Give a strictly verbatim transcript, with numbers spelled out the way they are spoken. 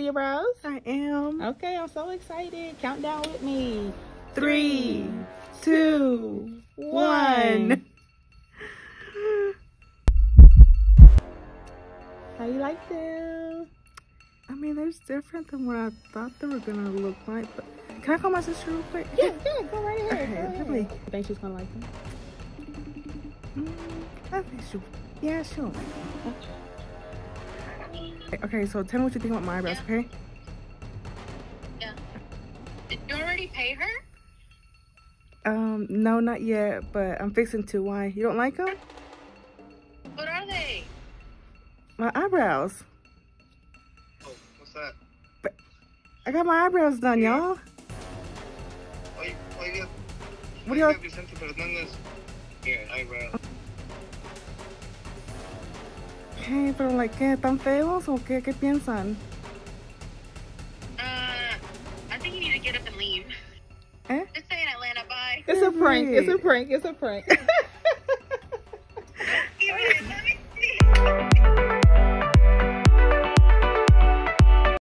Tia Rose? I am. Okay, I'm so excited. Count down with me. Three, two, one. How you like them? I mean, they're different than what I thought they were gonna look like, but can I call my sister real quick? Yeah, yeah, go right ahead. Okay, go ahead. I think she's gonna like them. Mm, I think she'll, yeah, she'll like them. Okay. Okay, so tell me what you think about my eyebrows, yeah. Okay? Yeah. Did you already pay her? Um, no, not yet, but I'm fixing to. Why? You don't like them? What are they? My eyebrows. Oh, what's that? But I got my eyebrows done, y'all. Yeah. Why, why do y'all have your sense of this? Here, eyebrows. Okay, pero like, ¿qué? ¿Tan feos o qué? ¿Qué piensan? Uh, I think you need to get up and leave. Eh? Just say in Atlanta, bye. It's a prank, it's a prank, it's a prank.